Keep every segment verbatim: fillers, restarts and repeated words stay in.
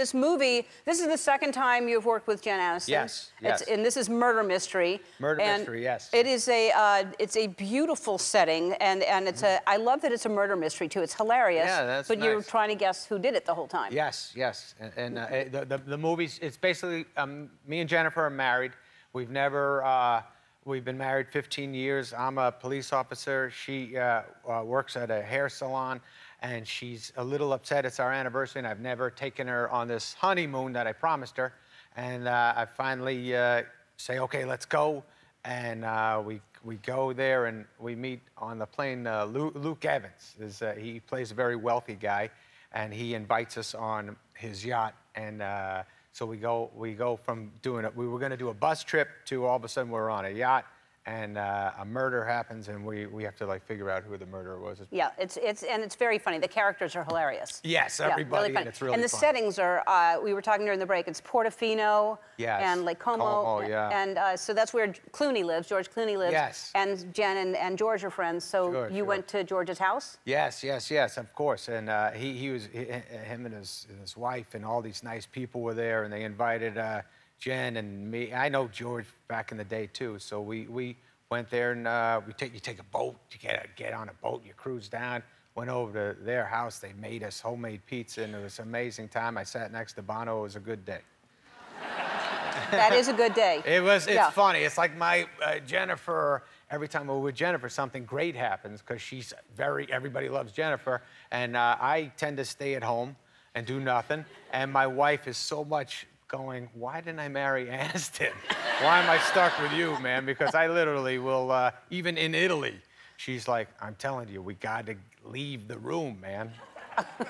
This movie, this is the second time you've worked with Jen Aniston. Yes, yes. It's, and this is Murder Mystery. Murder and Mystery, yes. It is a, uh, it's a beautiful setting, and, and it's mm-hmm. a, I love that it's a murder mystery, too. It's hilarious. Yeah, that's But nice. You're trying to guess who did it the whole time. Yes, yes. And, and uh, it, the, the, the movie's, it's basically, um, me and Jennifer are married. We've never, uh, we've been married fifteen years. I'm a police officer. She uh, uh, works at a hair salon. And she's a little upset. It's our anniversary, and I've never taken her on this honeymoon that I promised her. And uh, I finally uh, say, okay, let's go. And uh, we we go there, and we meet on the plane. Uh, Luke, Luke Evans is uh, he plays a very wealthy guy, and he invites us on his yacht. And uh, so we go we go from doing it. We were going to do a bus trip to all of a sudden we're on a yacht. And uh, a murder happens, and we, we have to, like, figure out who the murderer was. Yeah, it's, it's, and it's very funny. The characters are hilarious. Yes, everybody, yeah, really and it's really And the fun. Settings are, uh, we were talking during the break, it's Portofino yes. and Lake Como. Como yeah. And uh, so that's where Clooney lives, George Clooney lives. Yes. And Jen and, and George are friends, so George, you sure. went to George's house? Yes, yes, yes, of course. And uh, he, he was, he, him and his, his wife and all these nice people were there, and they invited... Uh, Jen and me, I know George back in the day too, so we, we went there and uh, we take, you take a boat, you get, a, get on a boat, you cruise down, went over to their house, they made us homemade pizza and it was an amazing time. I sat next to Bono, it was a good day. That is a good day. It was, it's yeah. funny, it's like my, uh, Jennifer, every time we're with Jennifer, something great happens because she's very, everybody loves Jennifer, and uh, I tend to stay at home and do nothing, and my wife is so much going, why didn't I marry Aniston? Why am I stuck with you, man? Because I literally will, uh, even in Italy, she's like, I'm telling you, we got to leave the room, man.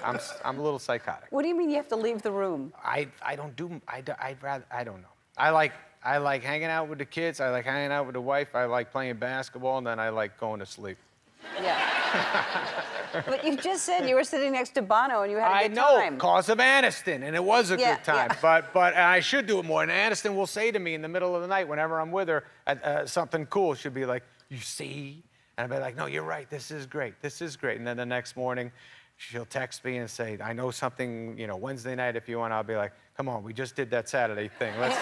I'm, I'm a little psychotic. What do you mean you have to leave the room? I, I don't do, I, I'd rather, I don't know. I like, I like hanging out with the kids, I like hanging out with the wife, I like playing basketball, and then I like going to sleep. Yeah. But you just said you were sitting next to Bono and you had a good time. I know, cause of Aniston, and it was a yeah, good time. Yeah. But but I should do it more. And Aniston will say to me in the middle of the night, whenever I'm with her, uh, something cool, she'll be like, you see? And I'll be like, no, you're right, this is great, this is great. And then the next morning, she'll text me and say, I know something, you know, Wednesday night if you want, I'll be like, come on, we just did that Saturday thing, let's...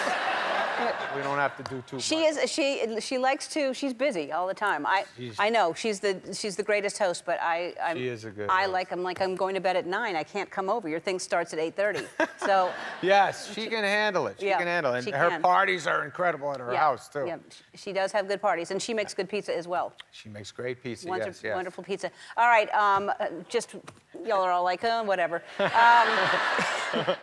We don't have to do too much. She is. She she likes to. She's busy all the time. I she's, I know she's the she's the greatest host. But I I'm, she is a good. I host. like. I'm like. I'm going to bed at nine. I can't come over. Your thing starts at eight thirty. So. Yes, she, she can handle it. She yeah, can handle it. And her can. parties are incredible at her yeah, house too. Yeah, she does have good parties, and she makes good pizza as well. She makes great pizza. Wonderful, yes, yes. wonderful pizza. All right. Um, just y'all are all like, oh, whatever. Um,